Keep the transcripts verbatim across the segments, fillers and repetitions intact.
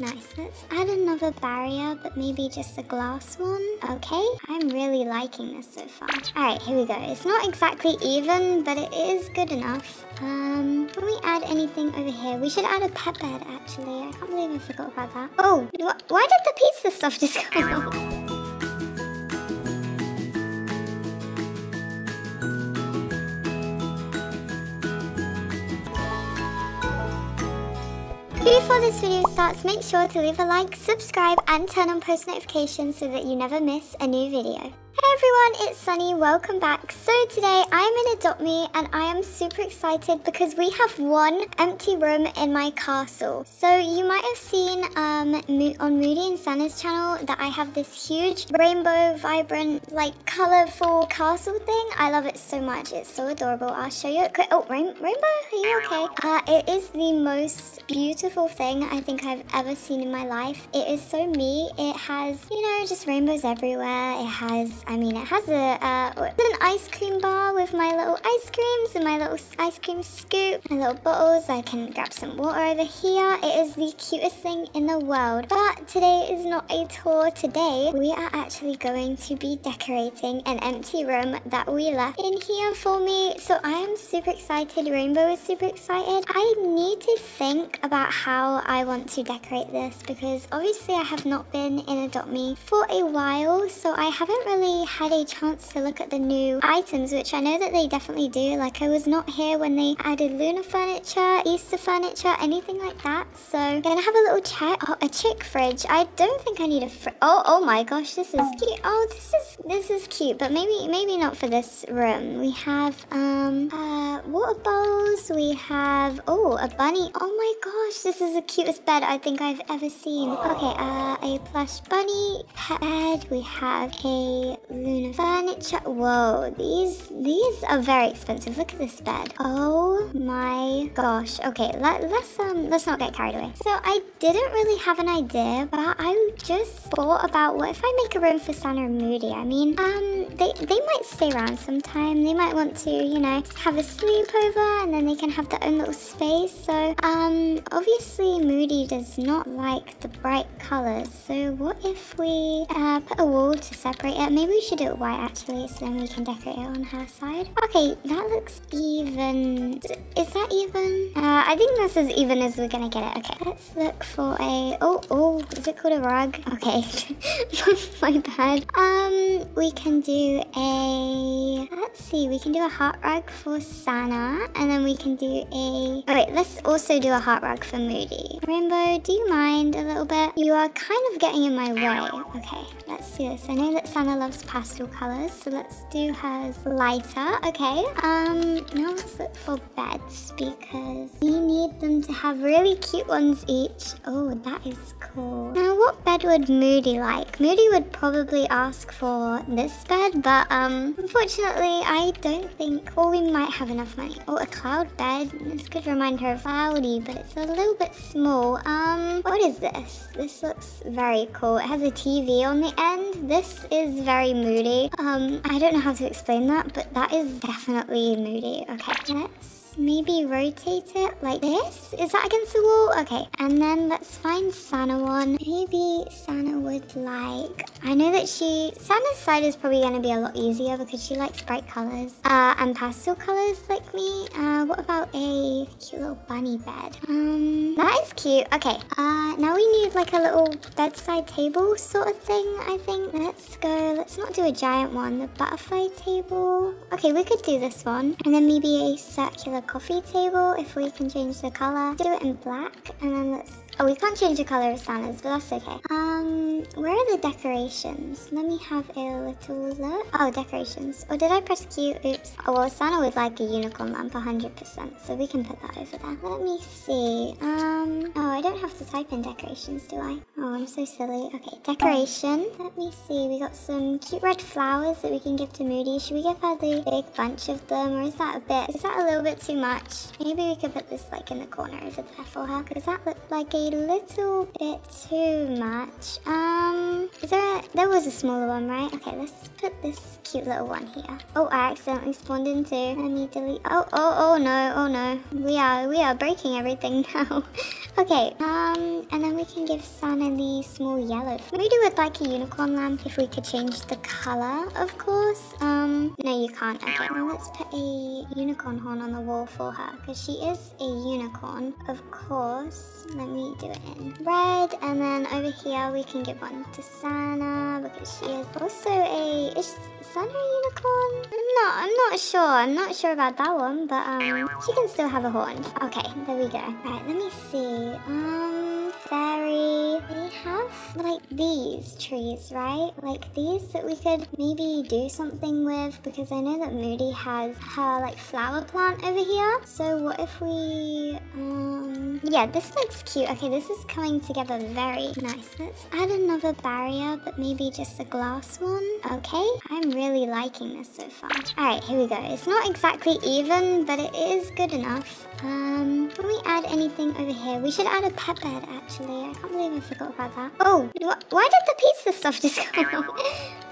Nice, let's add another barrier, but maybe just a glass one. Okay, I'm really liking this so far. All right, here we go. It's not exactly even, but it is good enough. Um, can we add anything over here? We should add a pet bed, actually. I can't believe I forgot about that. Oh, wh- why did the pizza stuff just go off? Before this video starts, make sure to leave a like, subscribe, and turn on post notifications so that you never miss a new video. Hey everyone, it's Sunny, welcome back. So today I'm in Adopt Me and I am super excited because we have one empty room in my castle. So you might have seen um, on Moody and Sanna's channel that I have this huge rainbow, vibrant, like colorful castle thing. I love it so much, it's so adorable. I'll show you it quick. Oh, rain Rainbow, are you okay? Uh, it is the most beautiful thing I think I've ever seen in my life. It is so me. It has, you know, just rainbows everywhere. It has, I mean, it has a uh, an ice cream bar with my little ice creams and my little ice cream scoop, my little bottles. I can grab some water over here. It is the cutest thing in the world. But today is not a tour. Today we are actually going to be decorating an empty room that we left in here for me. So I am super excited. Rainbow is super excited. I need to think about how How I want to decorate this because obviously I have not been in Adopt Me for a while, so I haven't really had a chance to look at the new items, which I know that they definitely do. Like, I was not here when they added Luna furniture, Easter furniture, anything like that. So I'm gonna have a little check. Oh, a chick fridge. I don't think I need a fridge. Oh, oh my gosh, this is cute. Oh, this is this is cute, but maybe maybe not for this room. We have um uh water bowls. We have oh a bunny. Oh my gosh, this. This is the cutest bed I think I've ever seen. Okay, uh, a plush bunny pet bed. We have a Luna furniture. Whoa, these these are very expensive. Look at this bed. Oh my gosh. Okay, let, let's um let's not get carried away. So I didn't really have an idea, but I just thought about what if I make a room for Sanna and Moody. I mean, um, they they might stay around sometime. They might want to, you know, have a sleepover, and then they can have their own little space. So um, obviously. Obviously, Moody does not like the bright colors, so what if we uh, put a wall to separate it? Maybe we should do it white actually, so then we can decorate it on her side. Okay, that looks even. Is that even? Uh, I think that's as even as we're gonna get it. Okay, let's look for a. Oh, oh, is it called a rug? Okay, my bad. Um, we can do a. Let's see, we can do a heart rug for Sanna, and then we can do a. Oh, wait, let's also do a heart rug for Moody. Rainbow, do you mind a little bit? You are kind of getting in my way. Okay, let's do this. I know that Sanna loves pastel colors, so let's do hers lighter. Okay, um, now let's look for beds because we need them to have really cute ones each. Oh, that is cool. Now, what bed would Moody like? Moody would probably ask for this bed, but um, unfortunately, I don't think, or we might have enough money. Oh, a cloud bed. This could remind her of cloudy, but it's a little bit small. Um, what is this? This looks very cool. It has a T V on the end. This is very Moody. Um, I don't know how to explain that, but that is definitely Moody. Okay, let's maybe rotate it like this. Is that against the wall? Okay, and then let's find Sanna one. Maybe Sanna would like, I know that she, Sanna's side is probably going to be a lot easier because she likes bright colors uh, and pastel colors like me. Uh, what about a cute little bunny bed? Um, that is cute. Okay, uh, now we need like a little bedside table sort of thing, I think. Let's go, let's not do a giant one, the butterfly table. Okay, we could do this one. And then maybe a circular coffee table if we can change the color. Do it in black and then let's oh, we can't change the color of Sanna's, but that's okay. Um, where are the decorations? Let me have a little look. Oh, decorations. Or oh, did I press Q? Oops. Oh, well, Sanna would like a unicorn lamp, one hundred percent. So we can put that over there. Let me see. Um, oh, I don't have to type in decorations, do I? Oh, I'm so silly. Okay, decoration. Let me see. We got some cute red flowers that we can give to Moody. Should we give her the big bunch of them? Or is that a bit, is that a little bit too much? Maybe we could put this like in the corner over there for her. Does that look like a a little bit too much. Um, is there a, there was a smaller one, right? Okay, let's put this cute little one here. Oh, I accidentally spawned into. Let me delete. Oh, oh, oh no, oh no. We are, we are breaking everything now. Okay, um, and then we can give Sanna the small yellow. Moody would like a unicorn lamp if we could change the color, of course. Um, no, you can't. Okay, now let's put a unicorn horn on the wall for her, because she is a unicorn, of course. Let me do it in red, and then over here we can give one to Sanna, because she is also a, is Sanna a unicorn? I'm not, I'm not sure. I'm not sure about that one, but, um, she can still have a horn. Okay, there we go. Alright, let me see. Um, fairy, they have like these trees, right? Like these that we could maybe do something with, because I know that Moody has her like flower plant over here. So what if we, um, yeah, this looks cute. Okay, this is coming together very nice. Let's add another barrier, but maybe just a glass one. Okay, I'm really liking this so far. Alright, here we go. It's not exactly even, but it is good enough. Um, can we add anything over here? We should add a pet bed, actually. I can't believe I forgot about that. Oh, wh why did the pizza stuff just come out?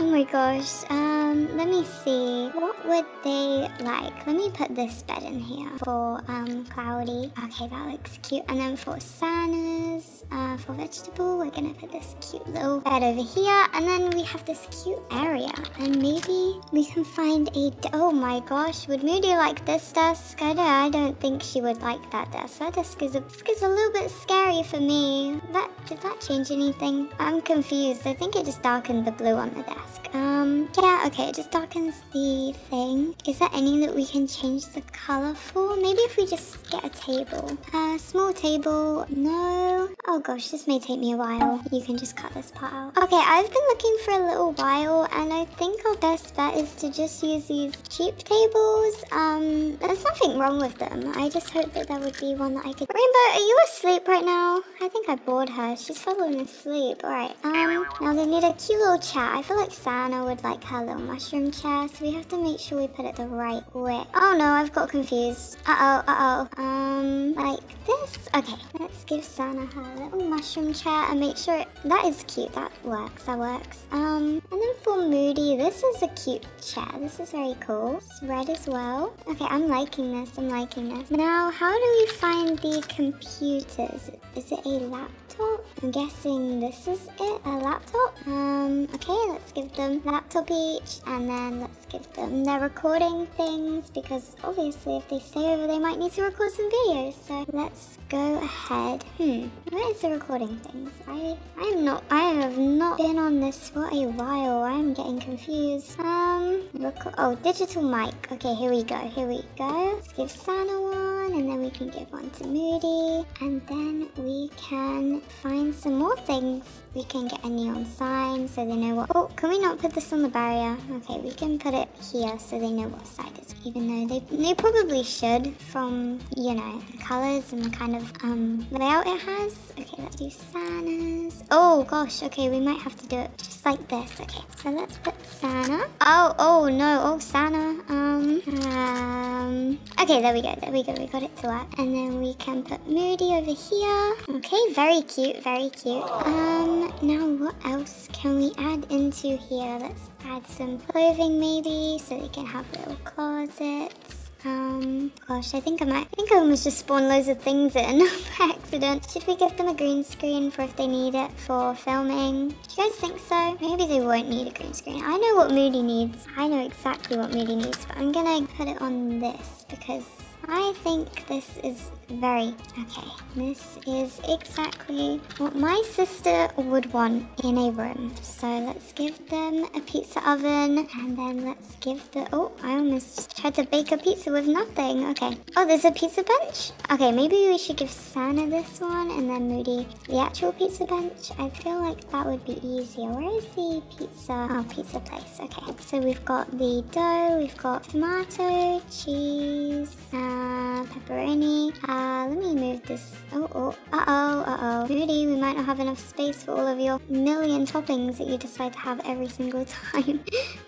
Oh my gosh. Um, let me see. What would they like? Let me put this bed in here for, um, Cloudy. Okay, that looks cute. And then for Sanna's, uh, for Vegetable, we're gonna put this cute little bed over here. And then we have this cute area. And maybe we can find a... Oh my gosh. Would Moody like this desk? I don't, I don't think she would like that desk. That desk is a, is a little bit scary for me. That did that change anything? I'm confused. I think it just darkened the blue on the desk. Um, yeah, okay, it just darkens the thing. Is there any that we can change the color for? Maybe if we just get a table. A uh, small table, no. Oh gosh, this may take me a while. You can just cut this part out. Okay, I've been looking for a little while, and I think our best bet is to just use these cheap tables. Um, there's nothing wrong with them. I just hope that there would be one that I could... Rainbow, are you asleep right now? I think I bored her. She's falling asleep. Alright, um, now they need a cute little chair. I feel like Sanna would like her little mushroom chair, so we have to make sure we put it the right way. Oh no, I've got confused. Uh-oh, uh-oh. Um, like this? Okay, let's give Sanna her little mushroom chair and make sure... It... That is cute. That works, that works. Um, and then for Moody, this is a cute chair. This is very cool. It's red as well. Okay, I'm liking this. I'm liking this. Now, how do we find the computers? Is it a laptop? I'm guessing this is it, a laptop. Um, okay, let's give them laptop each, and then let's give them their recording things, because obviously if they stay over, they might need to record some videos. So let's go ahead. Hmm, where is the recording things? I I'm not. I have not been on this for a while. I'm getting confused. Um, record, oh, digital mic. Okay, here we go. Here we go. Let's give Sanna one, and then we can give one to Moody, and then we can find some more things. We can get a neon sign so they know what... Oh, can we not put this on the barrier? Okay, we can put it here so they know what side it's... Even though they, they probably should from, you know, the colors and the kind of um, layout it has. Okay, let's do Sanna's. Oh, gosh, okay, we might have to do it just like this. Okay, so let's put Sanna. Oh, oh, no, oh, Sanna. Um, um... Okay, there we go, there we go. We got it to work. And then we can put Moody over here. Okay, very cute, very cute. Um... Now what else can we add into here? Let's add some clothing maybe, so they can have little closets. Um, gosh, I think I might, I think I almost just spawned loads of things in by accident. Should we give them a green screen for if they need it for filming? Do you guys think so? Maybe they won't need a green screen. I know what Moody needs. I know exactly what Moody needs, but I'm gonna put it on this because I think this is very okay. This is exactly what my sister would want in a room. So let's give them a pizza oven, and then let's give the... Oh, I almost just tried to bake a pizza with nothing. Okay. Oh, there's a pizza bench? Okay, maybe we should give Sanna this one, and then Moody the actual pizza bench. I feel like that would be easier. Where is the pizza? Oh, pizza place. Okay. So we've got the dough, we've got tomato, cheese, uh, pepperoni, uh, Uh, let me move this. Oh, oh, uh-oh, uh-oh. Moody, we might not have enough space for all of your million toppings that you decide to have every single time.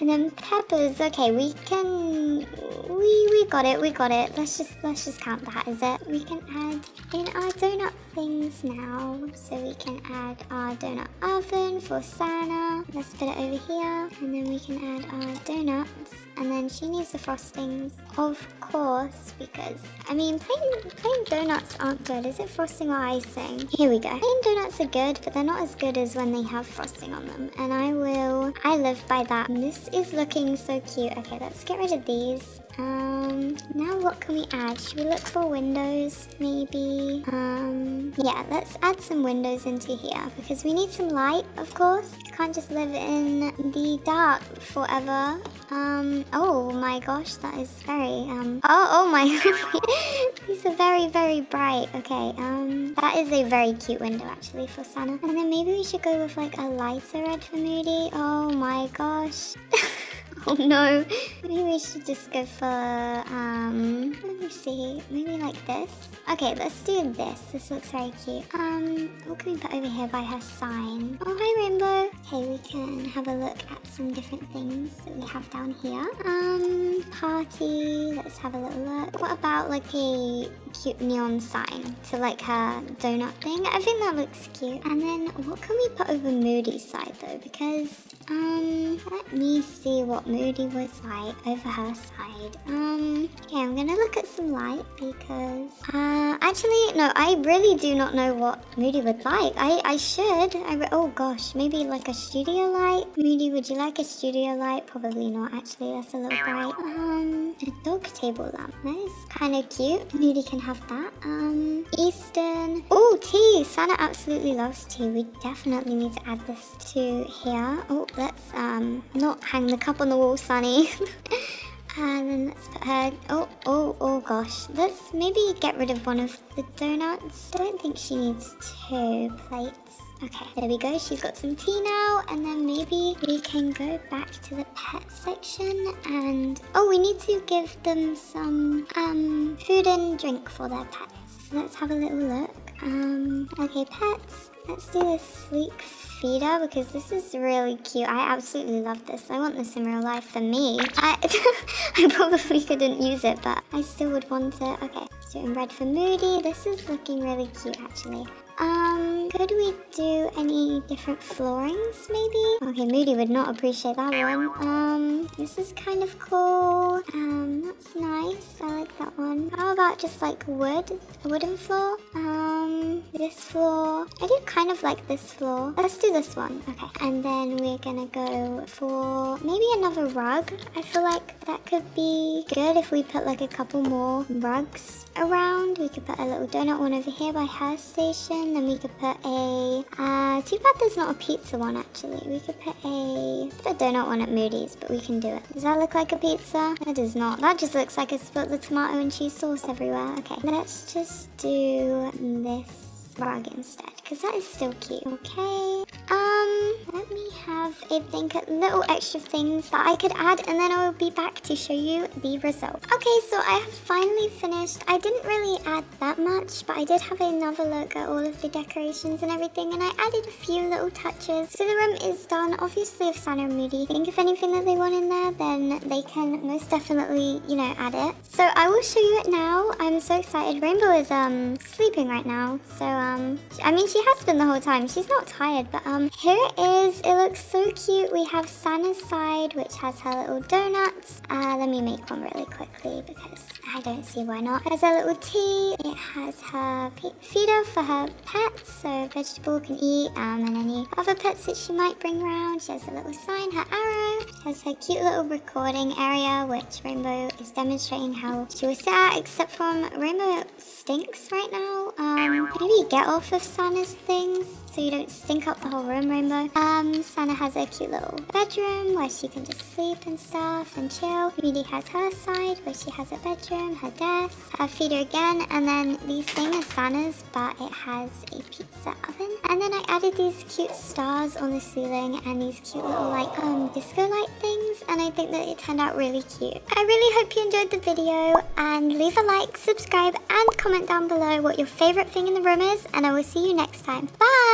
And then peppers. Okay, we can... We, we got it, we got it. Let's just, let's just count that as it. We can add in our donut things now. So we can add our donut oven for Sanna. Let's put it over here. And then we can add our donuts. And then she needs the frostings, of course, because, I mean, plain, plain donuts aren't good. Is it frosting or icing? Here we go. Plain donuts are good, but they're not as good as when they have frosting on them. And I will, I live by that. And this is looking so cute. Okay, let's get rid of these. Um, now what can we add? Should we look for windows, maybe? Um, yeah, let's add some windows into here, because we need some light, of course. You can't just live in the dark forever. Um, oh my gosh, that is very, um, oh, oh my, these are very, very bright. Okay, um, that is a very cute window, actually, for Sanna. And then maybe we should go with, like, a lighter red for Moody. Oh my gosh. Oh no, maybe we should just go for, um, let me see, maybe like this. Okay, let's do this, this looks very cute. Um, what can we put over here by her sign? Oh, hi Rainbow. Okay, we can have a look at some different things that we have down here. Um, party, let's have a little look. What about like a cute neon sign to like her donut thing? I think that looks cute. And then what can we put over Moody's side though? Because, um, let me see what Moody was like over her side. Um, okay, I'm gonna look at some light because, uh, actually, no, I really do not know what Moody would like. I, I should. I, oh gosh, maybe like a studio light? Moody, would you like a studio light? Probably not, actually. That's a little bright. Um, a dog table lamp. That is kind of cute. Moody can have that. Um, Eastern. Oh, tea! Sanna absolutely loves tea. We definitely need to add this to here. Oh, let's, um, not hang the cup on the wall, Sunny. And then let's put her, oh, oh, oh gosh. Let's maybe get rid of one of the donuts. I don't think she needs two plates. Okay, there we go. She's got some tea now. And then maybe we can go back to the pet section and, oh, we need to give them some um, food and drink for their pets. So let's have a little look. Um, okay, pets. Let's do this sleek feeder because this is really cute. I absolutely love this. I want this in real life for me. I, I probably couldn't use it, but I still would want it. Okay, so in red for Moody. This is looking really cute, actually. Um, could we do any different floorings, maybe? Okay, Moody would not appreciate that one. Um, this is kind of cool. Um, that's nice. I like that one. How about just, like, wood? A wooden floor? Um, this floor. I do kind of like this floor. Let's do this one. Okay. And then we're gonna go for maybe another rug. I feel like that could be good if we put, like, a couple more rugs around. We could put a little donut one over here by her station. Then we could put a, uh, too bad there's not a pizza one actually. We could put a, put a donut one at Moody's, but we can do it. Does that look like a pizza? That does not. That just looks like I split the tomato and cheese sauce everywhere. Okay, let's just do this rug instead, because that is still cute. Okay, um, let me have a think at little extra things that I could add, and then I'll be back to show you the result. Okay, so I have finally finished. I didn't really add that much, but I did have another look at all of the decorations and everything, and I added a few little touches. So the room is done. Obviously, if Sanna and Moody think of anything that they want in there, then they can most definitely, you know, add it. So I will show you it now. I'm so excited. Rainbow is um sleeping right now, so um, I mean, she has been the whole time. She's not tired, but um, here it is. It looks so cute. We have Sanna's side, which has her little donuts. Uh, let me make one really quickly because I don't see why not. There's her little tea. It has her feeder for her pets, so vegetable can eat, um, and any other pets that she might bring round. She has a little sign, her arrow. She has her cute little recording area, which Rainbow is demonstrating how she will sit at, except from Rainbow stinks right now. Um, maybe get off of Sanna's things so you don't stink up the whole room, Rainbow. Um, Sanna Sanna has a cute little bedroom where she can just sleep and stuff and chill. Moody has her side where she has a bedroom, her desk, her feeder again, and then the same as Sanna's, but it has a pizza oven. And then I added these cute stars on the ceiling and these cute little like um disco light things, and I think that it turned out really cute. I really hope you enjoyed the video, and leave a like, subscribe, and comment down below what your favorite thing in the room is, and I will see you next time. Bye!